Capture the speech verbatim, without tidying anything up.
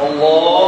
Allah.